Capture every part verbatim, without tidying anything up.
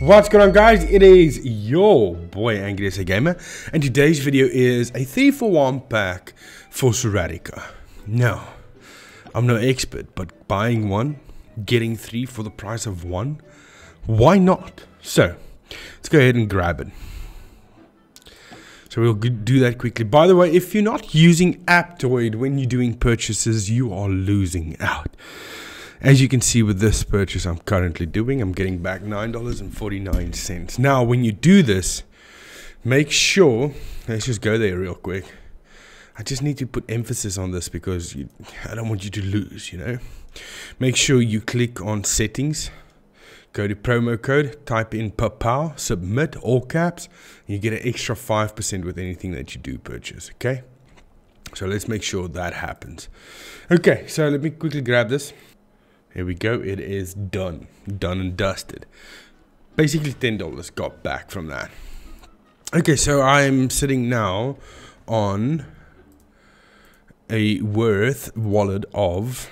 What's going on, guys? It is your boy Angrysagamer, and today's video is a three for one pack for Serratica. Now, I'm no expert, but buying one, getting three for the price of one, why not? So, let's go ahead and grab it. So we'll do that quickly. By the way, if you're not using Aptoide when you're doing purchases, you are losing out. As you can see with this purchase I'm currently doing, I'm getting back nine dollars and forty-nine cents. Now, when you do this, make sure, let's just go there real quick. I just need to put emphasis on this because you, I don't want you to lose, you know. Make sure you click on settings, go to promo code, type in Papow, submit, all caps, and you get an extra five percent with anything that you do purchase, okay? So let's make sure that happens. Okay, so let me quickly grab this. Here we go, it is done, done and dusted. Basically ten dollars got back from that. Okay, so I'm sitting now on a worth wallet of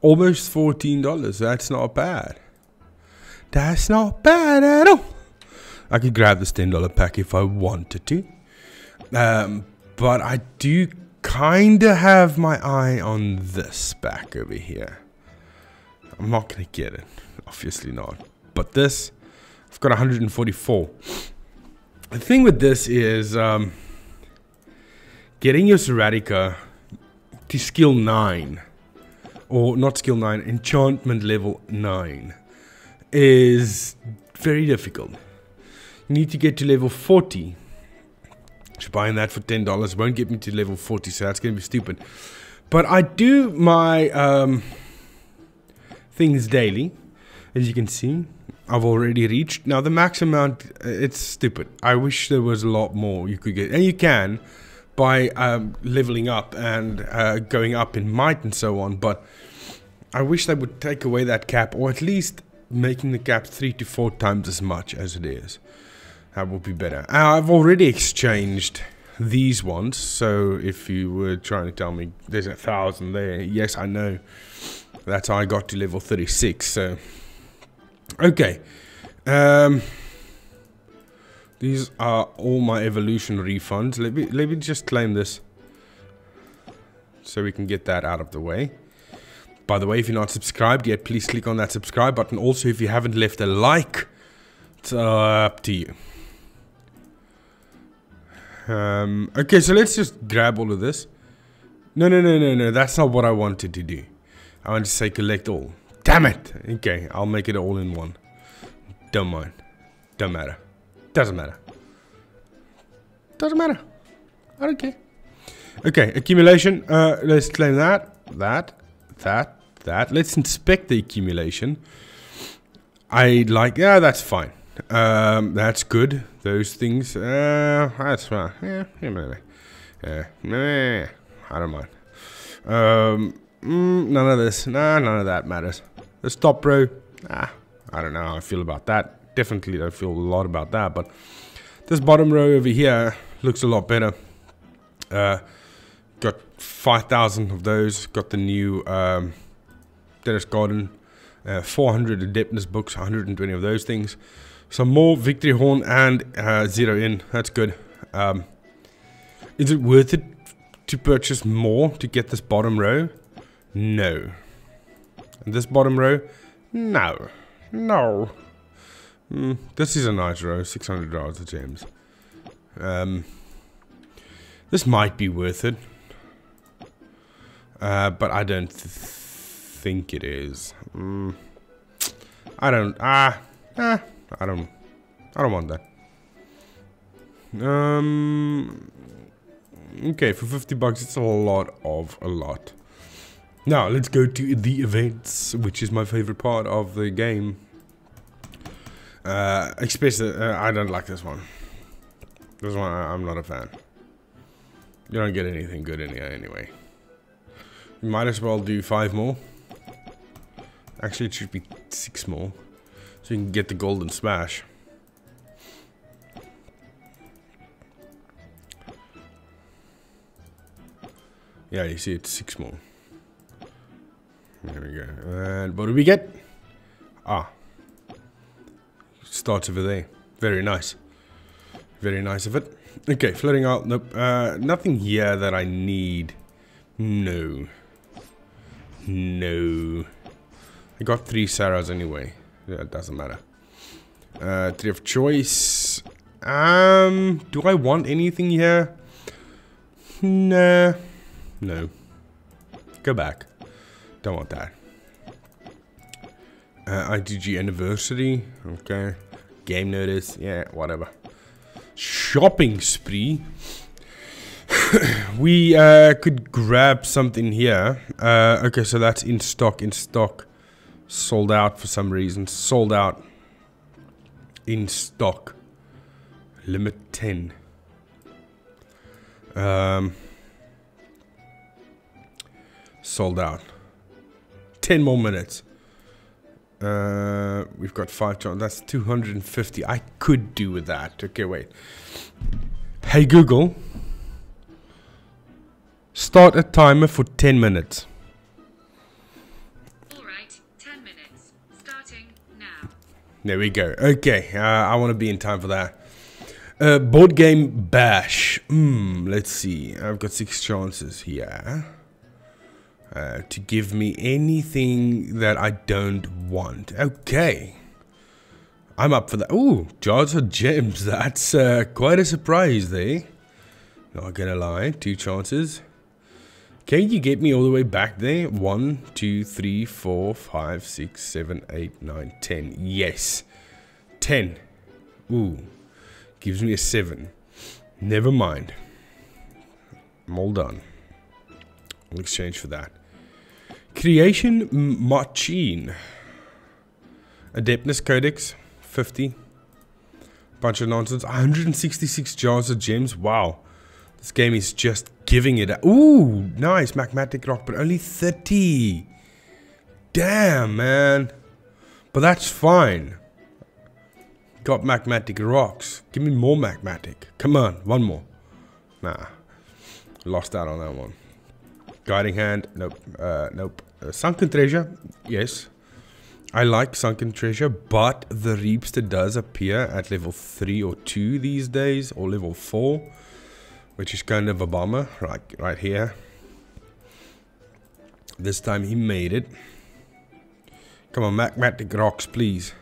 almost fourteen dollars, that's not bad. That's not bad at all. I could grab this ten dollar pack if I wanted to. Um, but I do kinda have my eye on this pack over here. I'm not going to get it, obviously not. But this, I've got one hundred forty-four. The thing with this is um, getting your Serratica to skill nine, or not skill nine, enchantment level nine, is very difficult. You need to get to level forty. Just buying that for ten dollars won't get me to level forty, so that's going to be stupid. But I do my... Um, things daily. As you can see, I've already reached now the max amount. It's stupid. I wish there was a lot more you could get, and you can by um, leveling up and uh, going up in might and so on, but I wish they would take away that cap, or at least making the cap three to four times as much as it is. That would be better. I've already exchanged these ones, so if you were trying to tell me there's a thousand there, yes, I know. That's how I got to level thirty-six, so... Okay. Um, these are all my evolution refunds. Let me, let me just claim this, so we can get that out of the way. By the way, if you're not subscribed yet, please click on that subscribe button. Also, if you haven't left a like, it's up to you. Um, okay, so let's just grab all of this. No, no, no, no, no. That's not what I wanted to do. I want to say collect all. Damn it! Okay, I'll make it all in one. Don't mind. Don't matter. Doesn't matter. Doesn't matter. I don't care. Okay, accumulation. Uh, let's claim that. That. That. That. Let's inspect the accumulation. I like... Yeah, that's fine. Um, that's good. Those things. Uh, that's fine. Yeah, yeah, yeah, yeah. I don't mind. Um... Mm, none of this. Nah, none of that matters. This top row, ah, I don't know how I feel about that. Definitely I feel a lot about that, but this bottom row over here looks a lot better. Uh, got five thousand of those. Got the new um, Dennis Garden, uh, four hundred Adeptness books, one hundred twenty of those things. Some more Victory Horn and uh, Zero In. That's good. Um, is it worth it to purchase more to get this bottom row? No. And this bottom row? No. No. Mm, this is a nice row. six hundred dollars of gems. Um, this might be worth it. Uh, but I don't th think it is. Mm, I don't... Ah. Ah. I don't... I don't want that. Um... Okay, for fifty bucks it's a lot of a lot. Now, let's go to the events, which is my favorite part of the game. Uh, especially, uh, I don't like this one. This one, I'm not a fan. You don't get anything good in here anyway. You might as well do five more. Actually, it should be six more. So you can get the golden smash. Yeah, you see, it's six more. There we go. And what do we get? Ah. starts over there. Very nice. Very nice of it. Okay, floating out. Nope. Uh, nothing here that I need. No. No. I got three Sarahs anyway. Yeah, it doesn't matter. Uh, tree of choice. Um, do I want anything here? Nah. No. Go back. Don't want that. Uh, I D G anniversary. Okay. Game notice. Yeah, whatever. Shopping spree. We uh, could grab something here. Uh, okay, so that's in stock. In stock. Sold out for some reason. Sold out. In stock. Limit ten. Um, sold out. ten more minutes. Uh, we've got five times. That's two hundred fifty. I could do with that. Okay, wait. Hey Google. Start a timer for ten minutes. Alright, ten minutes. Starting now. There we go. Okay, uh, I want to be in time for that. Uh, board game bash. Hmm, let's see. I've got six chances here. Uh, to give me anything that I don't want. Okay. I'm up for that. Ooh, jars of gems. That's uh, quite a surprise there. Not gonna lie. Two chances. Can you get me all the way back there? One, two, three, four, five, six, seven, eight, nine, ten. Yes. Ten. Ooh. Gives me a seven. Never mind. I'm all done. In exchange for that. Creation Machine. Adeptness Codex. fifty. Bunch of nonsense. one hundred sixty-six jars of gems. Wow. This game is just giving it a... Ooh, nice. Magmatic Rock, but only thirty. Damn, man. But that's fine. Got Magmatic Rocks. Give me more Magmatic. Come on, one more. Nah. Lost out on that one. Guiding Hand. Nope. Uh, nope. Uh, Sunken Treasure. Yes. I like Sunken Treasure, but the Reapster does appear at level three or two these days, or level four. Which is kind of a bummer, right, right here. This time he made it. Come on, Magmatic Rocks, please.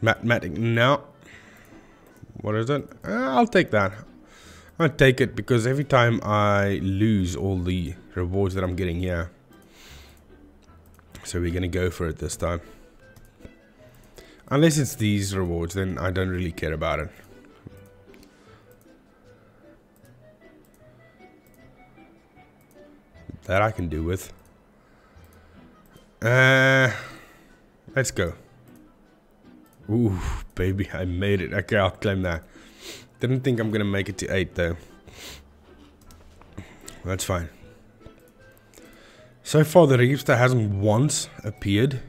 Magmatic, no. What is it? Uh, I'll take that. I'll take it because every time I lose all the rewards that I'm getting here. So we're going to go for it this time. Unless it's these rewards, then I don't really care about it. That I can do with. Uh, let's go. Ooh, baby, I made it. Okay, I'll claim that. Didn't think I'm gonna make it to eight though. That's fine. So far, the Reapster hasn't once appeared.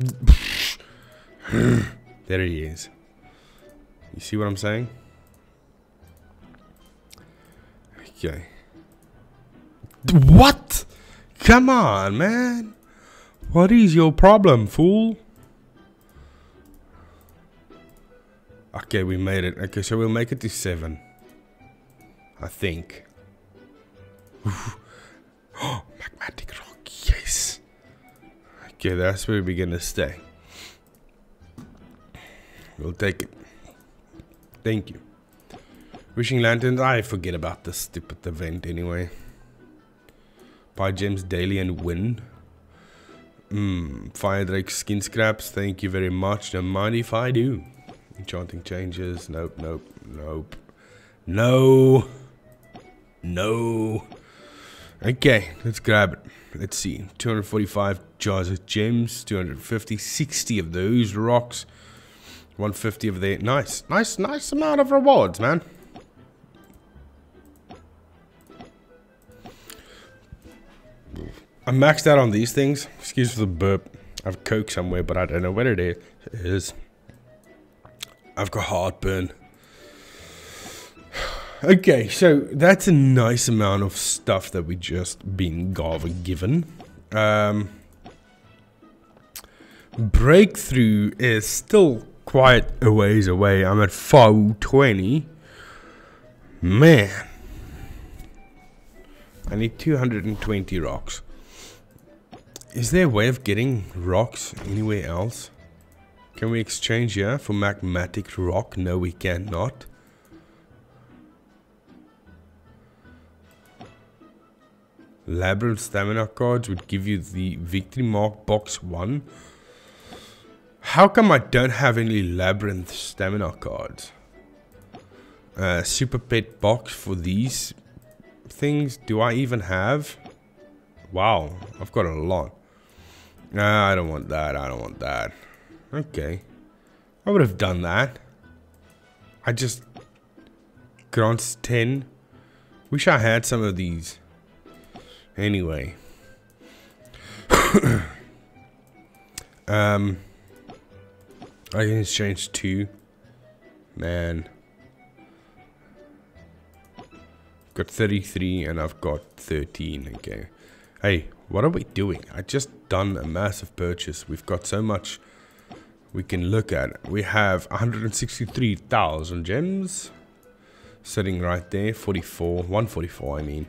There he is. You see what I'm saying? Okay. What? Come on, man. What is your problem, fool? Okay, we made it. Okay, so we'll make it to seven. I think. Oh, Magmatic Rock, yes. Okay, that's where we're gonna stay. We'll take it. Thank you. Wishing Lanterns, I forget about this stupid event anyway. Buy gems daily and win. Mm, Fire Drake Skin Scraps, thank you very much. Don't mind if I do. Enchanting Changes, nope, nope, nope. No. No. Okay, let's grab it. Let's see. two hundred forty-five jars of gems, two hundred fifty, sixty of those rocks. one hundred fifty of the... Nice, nice, nice amount of rewards, man. I maxed out on these things. Excuse for the burp. I've coke somewhere, but I don't know where it is. I've got heartburn. Okay, so that's a nice amount of stuff that we just been given. Um, breakthrough is still quite a ways away. I'm at four twenty. Man. I need two hundred twenty rocks. Is there a way of getting rocks anywhere else? Can we exchange here for Magmatic Rock? No, we cannot. Labyrinth stamina cards would give you the victory mark box one. How come I don't have any Labyrinth stamina cards? Uh, super pet box for these things. Do I even have? Wow, I've got a lot. Uh, I don't want that. I don't want that. Okay. I would have done that. I just... Grants ten. Wish I had some of these. Anyway. um... I can exchange two. Man. I've got thirty-three and I've got thirteen. Okay. Hey, what are we doing? I just done a massive purchase. We've got so much we can look at. We have one hundred sixty-three thousand gems sitting right there. forty-four, one forty-four I mean.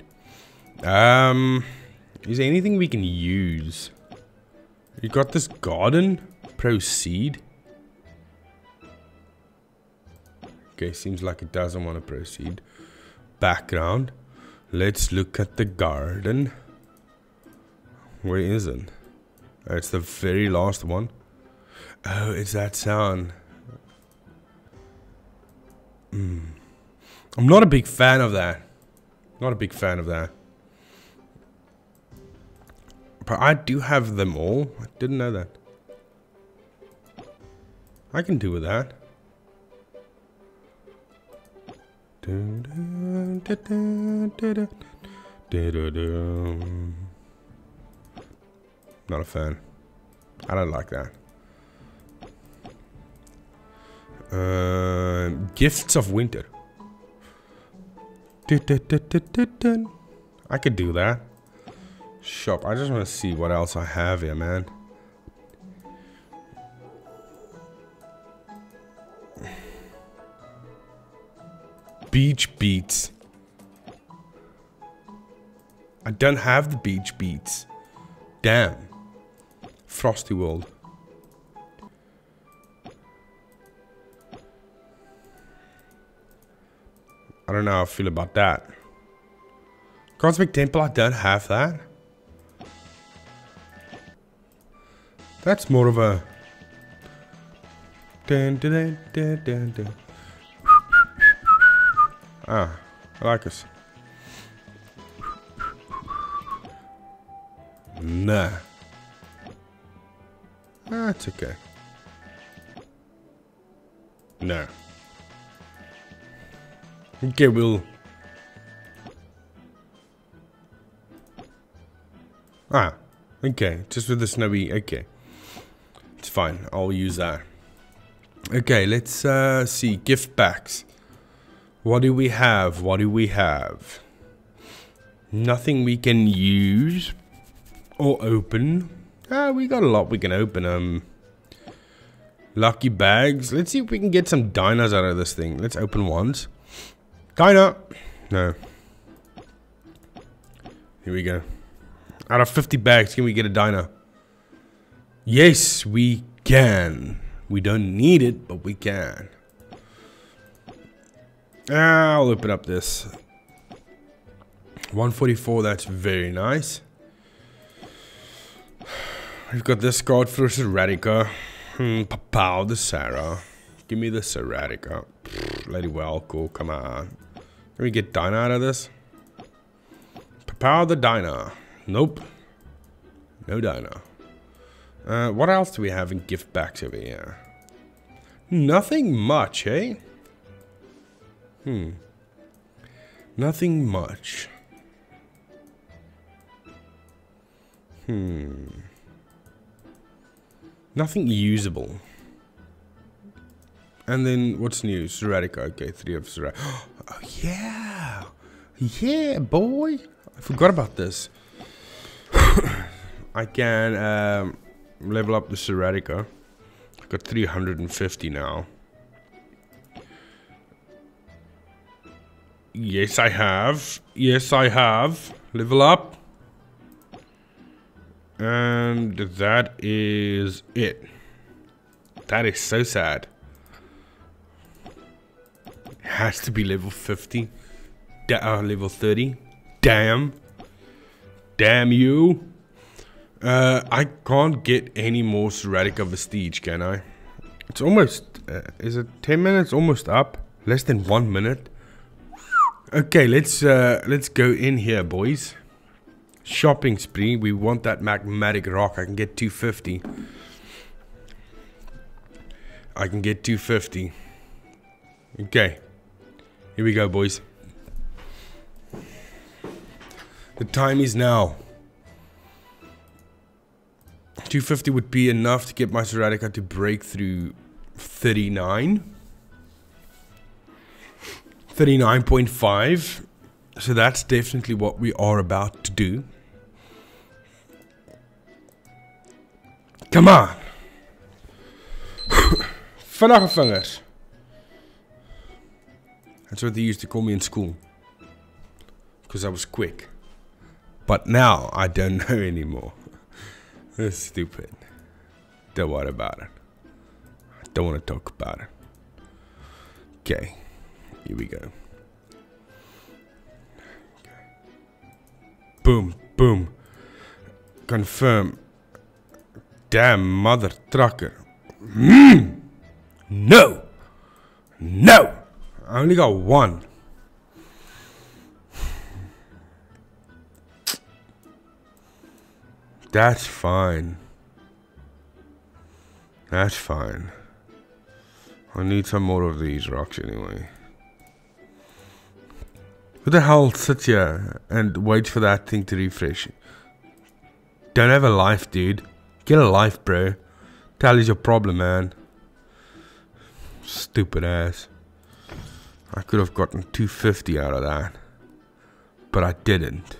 Um, is there anything we can use? You got this garden? Proceed. Okay, seems like it doesn't want to proceed. Background. Let's look at the garden. Where is it? Oh, it's the very last one. Oh, it's that sound. Mm. I'm not a big fan of that. Not a big fan of that. But I do have them all. I didn't know that. I can do with that. Not a fan. I don't like that. Uh, Gifts of Winter. I could do that. Shop. I just want to see what else I have here, man. Beach Beats. I don't have the Beach Beats. Damn. Frosty World. I don't know how I feel about that. Cosmic Temple, I don't have that. That's more of a... Dun, dun, dun, dun, dun. Ah, I like us. Nah. That's ah, okay. No. Okay, we'll... Ah, okay. Just with the snowy, okay. It's fine. I'll use that. Okay, let's uh, see. Gift packs. What do we have? What do we have? Nothing we can use or open. Ah, we got a lot we can open. Um, lucky bags. Let's see if we can get some dinos out of this thing. Let's open ones. Dino. No. Here we go. Out of fifty bags, can we get a dino? Yes, we can. We don't need it, but we can. I'll open up this one forty-four. That's very nice. We've got this card for Serratica. Hmm, Papow the Sarah. Give me the Serratica. Lady well, cool. Come on. Can we get Dino out of this? Papow the Dino. Nope. No Dino. Uh, what else do we have in gift packs over here? Nothing much, eh? Hmm. Nothing much. Hmm. Nothing usable. And then what's new? Serratica. Okay, three of Serratica. Oh yeah. Yeah, boy. I forgot about this. I can um level up the Serratica. I've got three hundred fifty now. Yes, I have. Yes, I have. Level up. And that is it. That is so sad. Has to be level fifty. Uh, level thirty. Damn. Damn you. Uh, I can't get any more Serratica Vestige, can I? It's almost... Uh, is it ten minutes almost up? Less than one minute. Okay, let's uh, let's go in here, boys. Shopping spree. We want that Magmatic Rock. I can get two fifty. I can get two fifty. Okay. Here we go, boys. The time is now. two fifty would be enough to get my Serratica to break through thirty-nine. thirty-nine point five, so that's definitely what we are about to do. Come on! Vinnige vingers! That's what they used to call me in school. Because I was quick. But now, I don't know anymore. That's stupid. Don't worry about it. I don't want to talk about it. Okay. Here we go. Okay. Boom, boom. Confirm. Damn mother trucker. Mm. No. No. I only got one. That's fine. That's fine. I need some more of these rocks anyway. Who the hell sits here and waits for that thing to refresh? Don't have a life, dude. Get a life, bro. Tally's your problem, man. Stupid ass. I could have gotten two fifty out of that. But I didn't.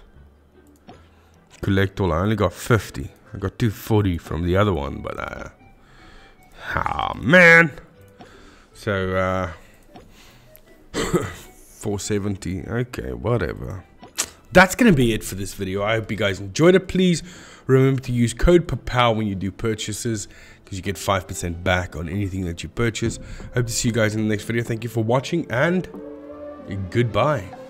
Collect all. I only got fifty. I got two forty from the other one, but uh... ah, man! So, uh... four seventy. Okay, whatever. That's gonna be it for this video. I hope you guys enjoyed it. Please remember to use code Papow when you do purchases, because you get five percent back on anything that you purchase. Hope to see you guys in the next video. Thank you for watching, and goodbye.